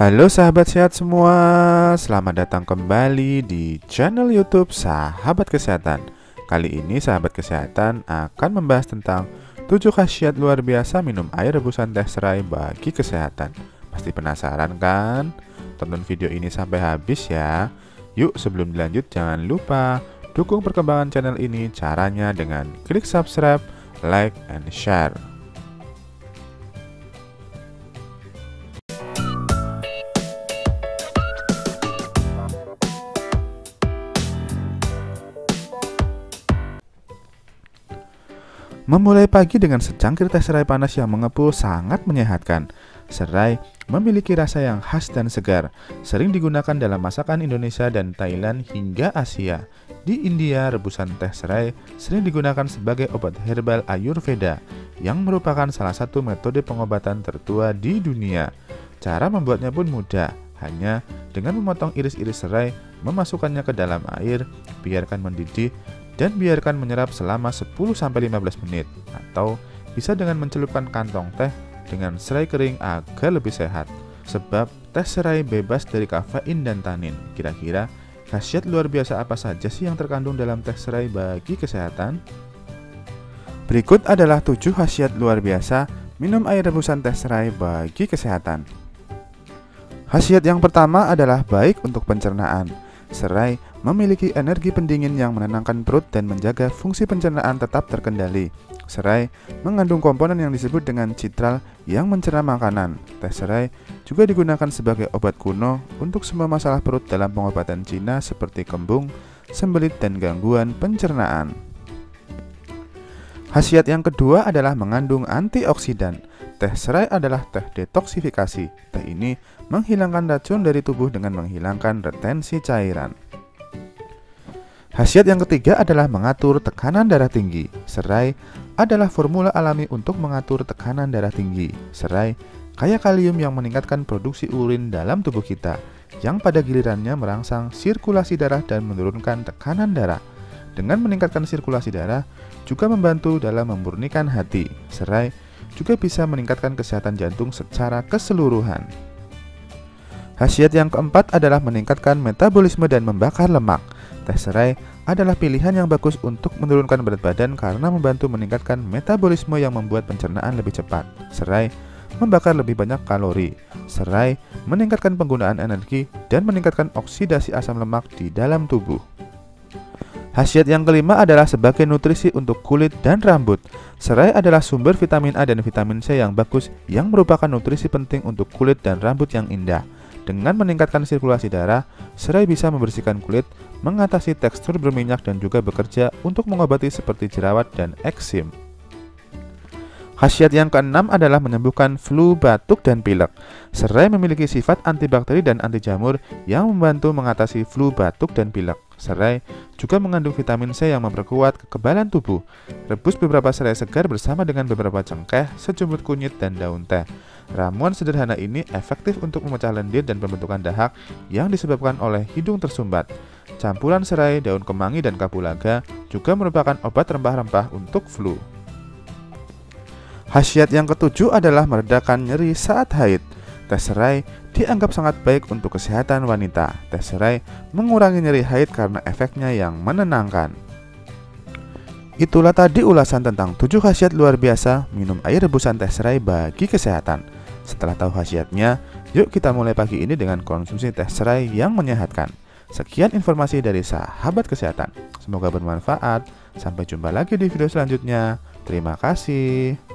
Halo sahabat sehat semua, selamat datang kembali di channel YouTube Sahabat Kesehatan. Kali ini Sahabat Kesehatan akan membahas tentang 7 khasiat luar biasa minum air rebusan teh serai bagi kesehatan. Pasti penasaran kan? Tonton video ini sampai habis ya. Yuk, sebelum dilanjut jangan lupa dukung perkembangan channel ini, caranya dengan klik subscribe, like, and share. Memulai pagi dengan secangkir teh serai panas yang mengepul sangat menyehatkan. Serai memiliki rasa yang khas dan segar, sering digunakan dalam masakan Indonesia dan Thailand hingga Asia. Di India, rebusan teh serai sering digunakan sebagai obat herbal Ayurveda, yang merupakan salah satu metode pengobatan tertua di dunia. Cara membuatnya pun mudah, hanya dengan memotong iris-iris serai, memasukkannya ke dalam air, biarkan mendidih, dan biarkan menyerap selama 10-15 menit, atau bisa dengan mencelupkan kantong teh dengan serai kering agar lebih sehat. Sebab teh serai bebas dari kafein dan tanin. Kira-kira khasiat luar biasa apa saja sih yang terkandung dalam teh serai bagi kesehatan? Berikut adalah 7 khasiat luar biasa minum air rebusan teh serai bagi kesehatan. Khasiat yang pertama adalah baik untuk pencernaan. Serai memiliki energi pendingin yang menenangkan perut dan menjaga fungsi pencernaan tetap terkendali. Serai mengandung komponen yang disebut dengan citral yang mencerna makanan. Teh serai juga digunakan sebagai obat kuno untuk semua masalah perut dalam pengobatan Cina seperti kembung, sembelit, dan gangguan pencernaan. Khasiat yang kedua adalah mengandung antioksidan. Teh serai adalah teh detoksifikasi. Teh ini menghilangkan racun dari tubuh dengan menghilangkan retensi cairan. Khasiat yang ketiga adalah mengatur tekanan darah tinggi. Serai adalah formula alami untuk mengatur tekanan darah tinggi. Serai kaya kalium yang meningkatkan produksi urin dalam tubuh kita, yang pada gilirannya merangsang sirkulasi darah dan menurunkan tekanan darah. Dengan meningkatkan sirkulasi darah, juga membantu dalam memurnikan hati. Serai juga bisa meningkatkan kesehatan jantung secara keseluruhan. Khasiat yang keempat adalah meningkatkan metabolisme dan membakar lemak. Teh serai adalah pilihan yang bagus untuk menurunkan berat badan karena membantu meningkatkan metabolisme yang membuat pencernaan lebih cepat. Serai membakar lebih banyak kalori. Serai meningkatkan penggunaan energi dan meningkatkan oksidasi asam lemak di dalam tubuh. Khasiat yang kelima adalah sebagai nutrisi untuk kulit dan rambut. Serai adalah sumber vitamin A dan vitamin C yang bagus, yang merupakan nutrisi penting untuk kulit dan rambut yang indah. Dengan meningkatkan sirkulasi darah, serai bisa membersihkan kulit, mengatasi tekstur berminyak, dan juga bekerja untuk mengobati seperti jerawat dan eksim. Khasiat yang keenam adalah menyembuhkan flu, batuk, dan pilek. Serai memiliki sifat antibakteri dan anti jamur yang membantu mengatasi flu, batuk, dan pilek. Serai juga mengandung vitamin C yang memperkuat kekebalan tubuh. Rebus beberapa serai segar bersama dengan beberapa cengkeh, sejumput kunyit, dan daun teh. Ramuan sederhana ini efektif untuk memecah lendir dan pembentukan dahak yang disebabkan oleh hidung tersumbat. Campuran serai, daun kemangi, dan kapulaga juga merupakan obat rempah-rempah untuk flu. Khasiat yang ketujuh adalah meredakan nyeri saat haid. Teh serai dianggap sangat baik untuk kesehatan wanita. Teh serai mengurangi nyeri haid karena efeknya yang menenangkan. Itulah tadi ulasan tentang 7 khasiat luar biasa minum air rebusan teh serai bagi kesehatan. Setelah tahu khasiatnya, yuk kita mulai pagi ini dengan konsumsi teh serai yang menyehatkan. Sekian informasi dari Sahabat Kesehatan. Semoga bermanfaat. Sampai jumpa lagi di video selanjutnya. Terima kasih.